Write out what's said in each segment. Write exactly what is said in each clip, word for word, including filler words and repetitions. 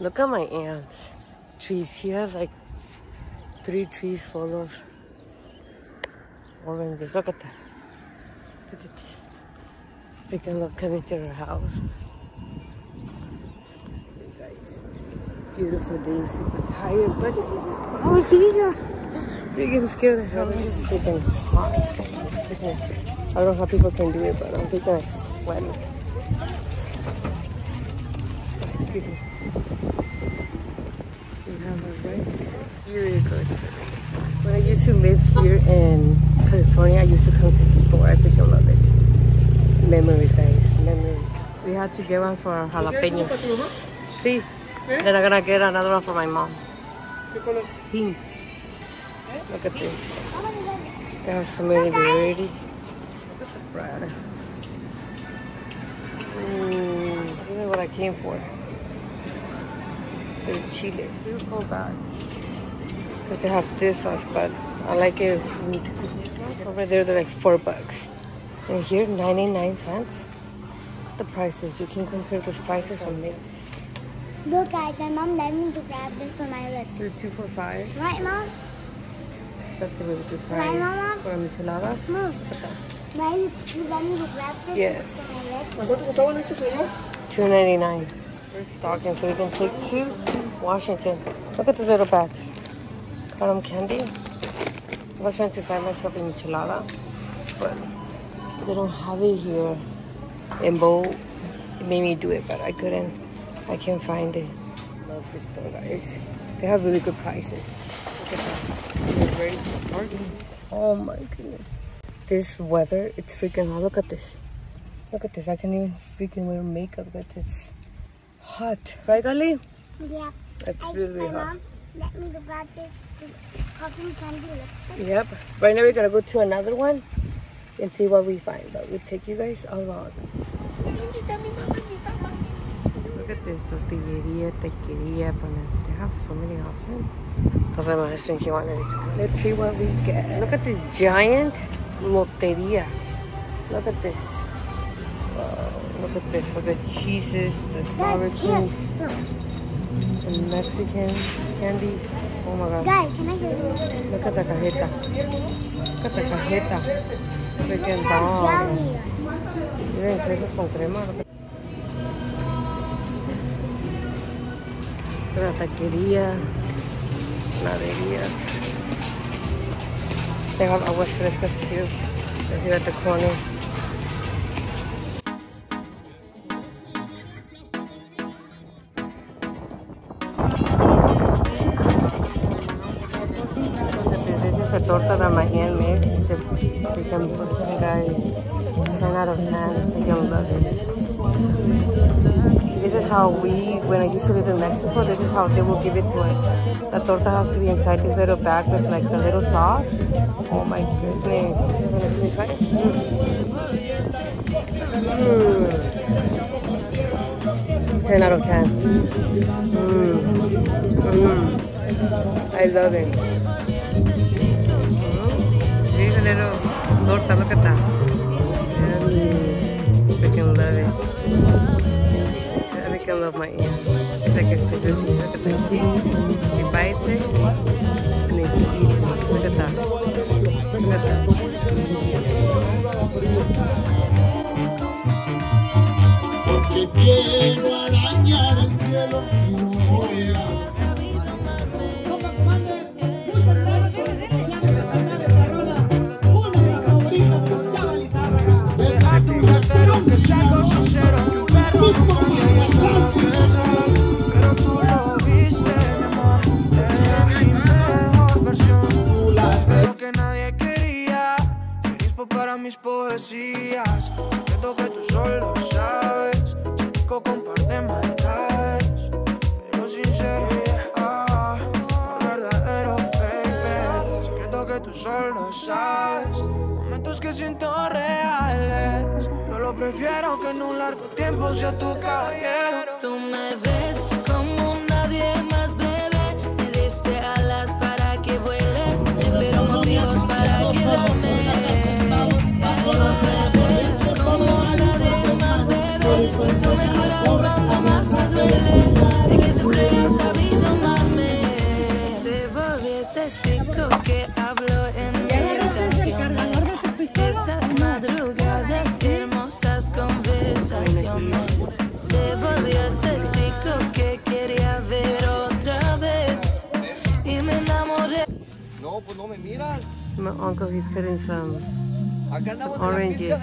Look at my aunt's tree. She has like three trees full of oranges. Look at that. Look at this. We can love coming to her house. You guys, beautiful day, super tired, but it is oh, see, we're getting scared of the hell. This is freaking hot. I don't know how people can do it, but I'm freaking like sweating. We have a right here, guys. When I used to live here in California, I used to come to the store. I freaking love it. Memories, guys, memories. We had to get one for our jalapenos. See? Si. Eh? Then I'm gonna get another one for my mom. Pink. Eh? Look at this. They have so many variety. Right. Mm, this is what I came for. They're chiles. Beautiful bags. Because they have this one, but I like it. Over there, they're like four bucks. And here, ninety-nine cents. The prices, you can compare those prices on me. Look guys, my mom let me to grab this for my lips. They're two for five. Right, mom? That's a really good price. Right, mom? For micheladas? Mom, my lips, you let me to grab this yes. for my lips. Yes. two ninety-nine. We're stocking, so we can take two. Washington. Look at these little bags. Cotton candy. I was trying to find myself a michelada, but they don't have it here in bowl. It made me do it, but I couldn't. I can't find it. Love this store, guys. They have really good prices. Look at that. They're very good. Oh my goodness. This weather, it's freaking hot. Look at this. Look at this. I can't even freaking wear makeup because it's hot. Right, Gali? Yeah. It's really hot. Mom, let me grab this cotton candy lipstick. Yep. Right now we're gonna go to another one and see what we find, but we'll take you guys along. Look at this, tortilleria, taqueria, they have so many options. That's why my husband, he wanted it to come. Let's see what we get. Look at this giant loteria. Look at this. Wow, look at this, for the cheeses, the sour creams, the Mexican candies. Oh my god. Guys, can I get it? Look at the cajeta. Look at the cajeta. Freaking bomb. Miren, quesos con crema. La taquería. Ladería. They have aguas frescas too. They're here at the corner. Torta that my aunt makes, the freaking person, guys. ten out of ten, freaking love it. This is how we, when I used to live in Mexico, this is how they will give it to us. The torta has to be inside this little bag with like the little sauce. Oh my goodness. Can you try it? Mm. Mm. ten out of ten. Mm. Mm. I love it. Little torta, look at that. I can love it. I can love my aunt. It's like it's good. Look at that. You bite it and it's easy. Look at that. Look at that. Porque quiero arañar el cielo y no voy a. Mis poesías, secreto que tú solo sabes, chico con par de maldades, pero sincero, ah, verdadero, baby, secreto que tú solo sabes, momentos que siento reales, yo lo prefiero que en un largo tiempo sea tu caballero. Tú me ves como nadie más, bebé, me diste alas para que vuele, pero motivos para quedarme. Como nadie más, bebé, tú me curas cuando más me duele. Sé que siempre My uncle is cutting some, some oranges.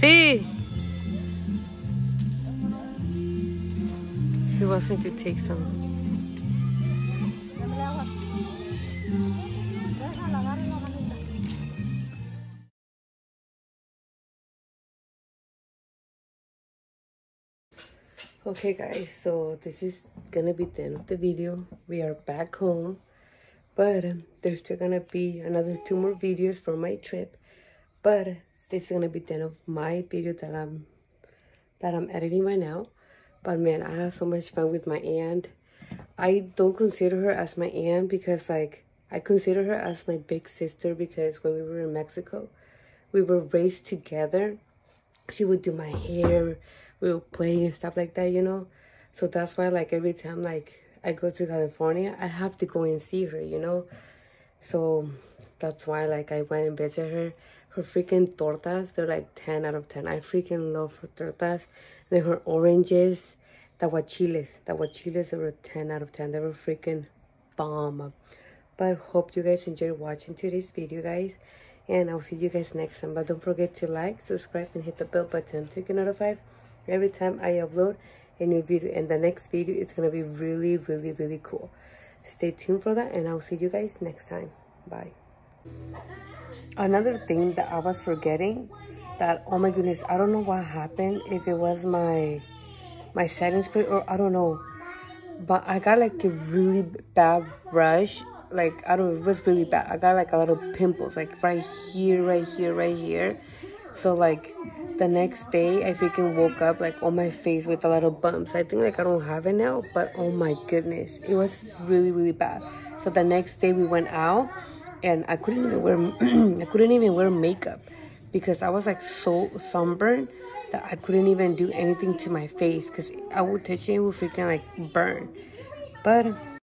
See? He wants me to take some. Okay guys, so this is gonna be the end of the video. We are back home, but um, there's still gonna be another two more videos for my trip, but this is gonna be the end of my video that I'm that I'm editing right now. But man, I have so much fun with my aunt. I don't consider her as my aunt because like I consider her as my big sister, because when we were in Mexico, we were raised together. She would do my hair, we would play and stuff like that, you know. So that's why like every time like I go to California, I have to go and see her, you know. So that's why like I went and visited her. Her freaking tortas, they're like ten out of ten. I freaking love her tortas. And then her oranges, the guachiles, the guachiles were ten out of ten. They were freaking bomb. But hope you guys enjoyed watching today's video, guys. And I'll see you guys next time. But don't forget to like, subscribe, and hit the bell button to get notified every time I upload a new video. And the next video is going to be really, really, really cool. Stay tuned for that. And I'll see you guys next time. Bye. Another thing that I was forgetting that, oh my goodness, I don't know what happened. If it was my my setting spray or I don't know. But I got like a really bad rash. Like, I don't know, it was really bad. I got like a lot of pimples, like right here, right here, right here. So like the next day I freaking woke up like on my face with a lot of bumps. I think like I don't have it now, but oh my goodness, it was really, really bad. So the next day we went out and I couldn't even wear I couldn't even wear makeup because I was like so sunburned that I couldn't even do anything to my face because I would touch it, it would freaking like burn. But